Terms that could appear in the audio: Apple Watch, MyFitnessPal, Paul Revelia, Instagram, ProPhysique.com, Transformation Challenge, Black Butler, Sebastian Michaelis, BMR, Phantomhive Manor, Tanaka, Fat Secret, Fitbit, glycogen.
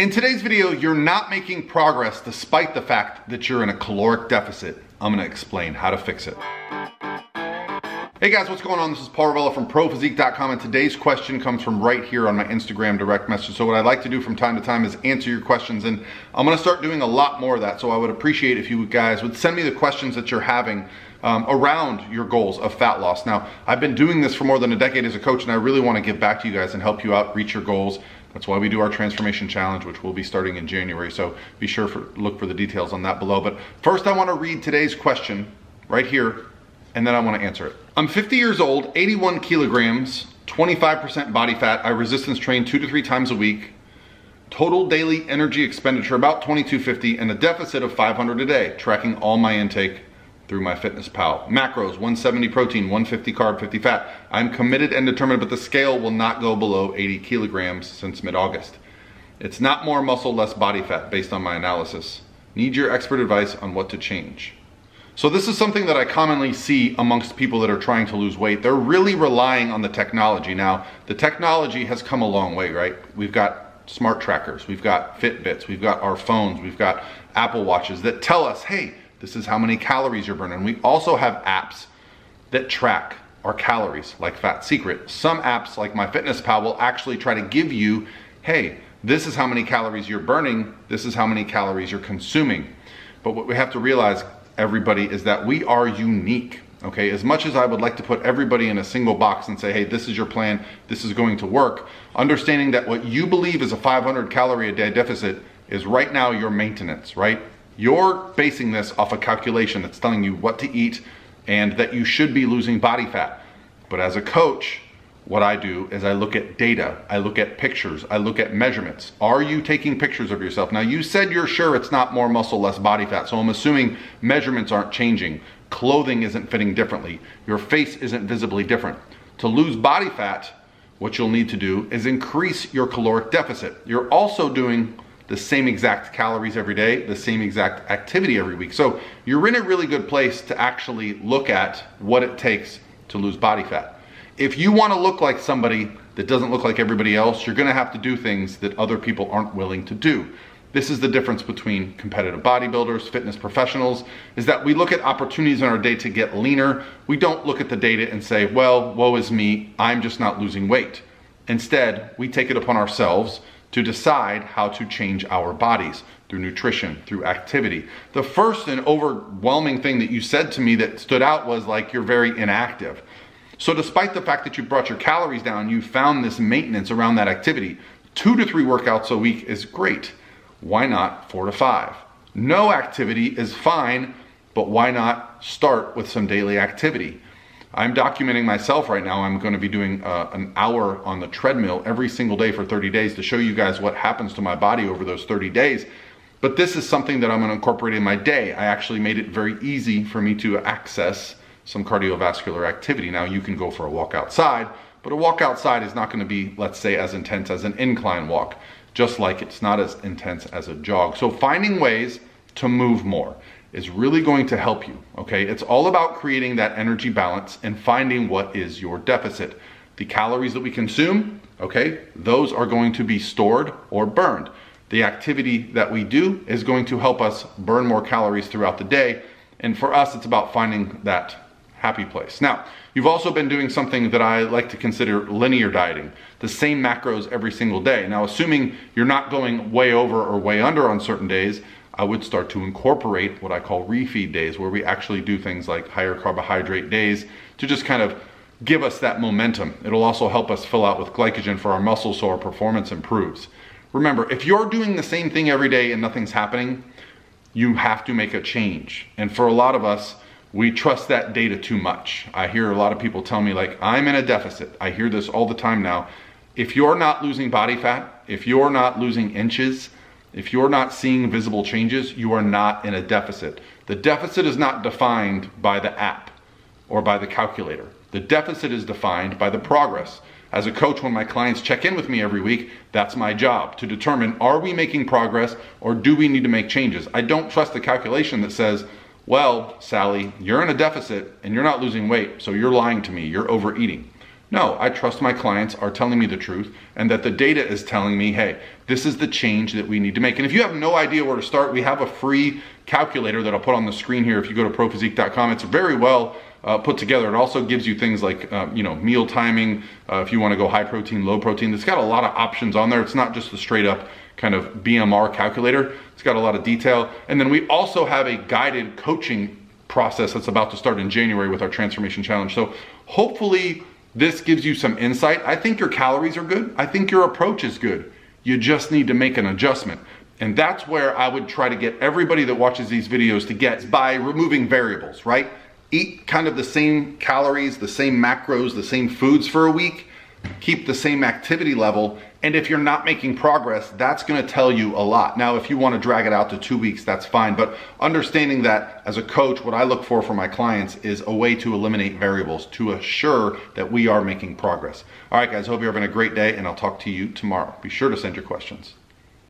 In today's video, you're not making progress despite the fact that you're in a caloric deficit. I'm gonna explain how to fix it. Hey guys, what's going on? This is Paul Revelia from ProPhysique.com, and today's question comes from right here on my Instagram direct message. So what I like to do from time to time is answer your questions, and I'm gonna start doing a lot more of that. So I would appreciate if you guys would send me the questions that you're having around your goals of fat loss. Now, I've been doing this for more than a decade as a coach, and I really wanna give back to you guys and help you out reach your goals. That's why we do our transformation challenge, which we'll be starting in January. So be sure to look for the details on that below. But first I want to read today's question right here, and then I want to answer it. I'm 50 years old, 81 kilograms, 25% body fat. I resistance train 2 to 3 times a week. Total daily energy expenditure about $22.50 and a deficit of $500 a day. Tracking all my intake through MyFitnessPal. Macros, 170 protein, 150 carb, 50 fat. I'm committed and determined, but the scale will not go below 80 kilograms since mid-August. It's not more muscle, less body fat based on my analysis. Need your expert advice on what to change. So this is something that I commonly see amongst people that are trying to lose weight. They're really relying on the technology. Now, the technology has come a long way, right? We've got smart trackers, we've got Fitbits, we've got our phones, we've got Apple Watches that tell us, hey, this is how many calories you're burning. We also have apps that track our calories, like Fat Secret. Some apps like MyFitnessPal will actually try to give you, hey, this is how many calories you're burning, this is how many calories you're consuming. But what we have to realize, everybody, is that we are unique, okay? As much as I would like to put everybody in a single box and say, hey, this is your plan, this is going to work, understanding that what you believe is a 500 calorie a day deficit is right now your maintenance, right? You're basing this off a calculation that's telling you what to eat and that you should be losing body fat. But as a coach, what I do is I look at data, I look at pictures, I look at measurements. Are you taking pictures of yourself? Now, you said you're sure it's not more muscle, less body fat, so I'm assuming measurements aren't changing. Clothing isn't fitting differently. Your face isn't visibly different. To lose body fat, what you'll need to do is increase your caloric deficit. You're also doing the same exact calories every day, the same exact activity every week. So you're in a really good place to actually look at what it takes to lose body fat. If you want to look like somebody that doesn't look like everybody else, you're going to have to do things that other people aren't willing to do. This is the difference between competitive bodybuilders, fitness professionals, is that we look at opportunities in our day to get leaner. We don't look at the data and say, well, woe is me, I'm just not losing weight. Instead, we take it upon ourselves to decide how to change our bodies through nutrition, through activity. The first and overwhelming thing that you said to me that stood out was like, you're very inactive. So despite the fact that you brought your calories down, you found this maintenance around that activity. 2 to 3 workouts a week is great. Why not 4 to 5? No activity is fine, but why not start with some daily activity? I'm documenting myself right now. I'm going to be doing an hour on the treadmill every single day for 30 days to show you guys what happens to my body over those 30 days. But this is something that I'm going to incorporate in my day. I actually made it very easy for me to access some cardiovascular activity. Now, you can go for a walk outside, but a walk outside is not going to be, let's say, as intense as an incline walk, just like it's not as intense as a jog. So finding ways to move more is really going to help you, okay? It's all about creating that energy balance and finding what is your deficit. The calories that we consume, okay, those are going to be stored or burned. The activity that we do is going to help us burn more calories throughout the day. And for us, it's about finding that happy place. Now, you've also been doing something that I like to consider linear dieting, the same macros every single day. Now, assuming you're not going way over or way under on certain days, I would start to incorporate what I call refeed days, where we actually do things like higher carbohydrate days to just kind of give us that momentum. It'll also help us fill out with glycogen for our muscles so our performance improves. Remember, if you're doing the same thing every day and nothing's happening, you have to make a change. And for a lot of us, we trust that data too much. I hear a lot of people tell me like, I'm in a deficit. I hear this all the time now. If you're not losing body fat, if you're not losing inches, if you're not seeing visible changes, you are not in a deficit. The deficit is not defined by the app or by the calculator. The deficit is defined by the progress. As a coach, when my clients check in with me every week, that's my job to determine, are we making progress or do we need to make changes? I don't trust the calculation that says, well, Sally, you're in a deficit and you're not losing weight, so you're lying to me, you're overeating. No, I trust my clients are telling me the truth and that the data is telling me, hey, This is the change that we need to make. And if you have no idea where to start, we have a free calculator that I'll put on the screen here. If you go to ProPhysique.com, it's very well put together. It also gives you things like meal timing, if you want to go high protein, low protein. It's got a lot of options on there. It's not just the straight up kind of BMR calculator. It's got a lot of detail. And then we also have a guided coaching process that's about to start in January with our transformation challenge. So hopefully this gives you some insight. I think your calories are good. I think your approach is good. You just need to make an adjustment. And that's where I would try to get everybody that watches these videos to get, by removing variables, right? Eat kind of the same calories, the same macros, the same foods for a week, keep the same activity level. And if you're not making progress, that's gonna tell you a lot. Now, if you wanna drag it out to 2 weeks, that's fine. But understanding that as a coach, what I look for my clients is a way to eliminate variables to assure that we are making progress. All right, guys, hope you're having a great day, and I'll talk to you tomorrow. Be sure to send your questions.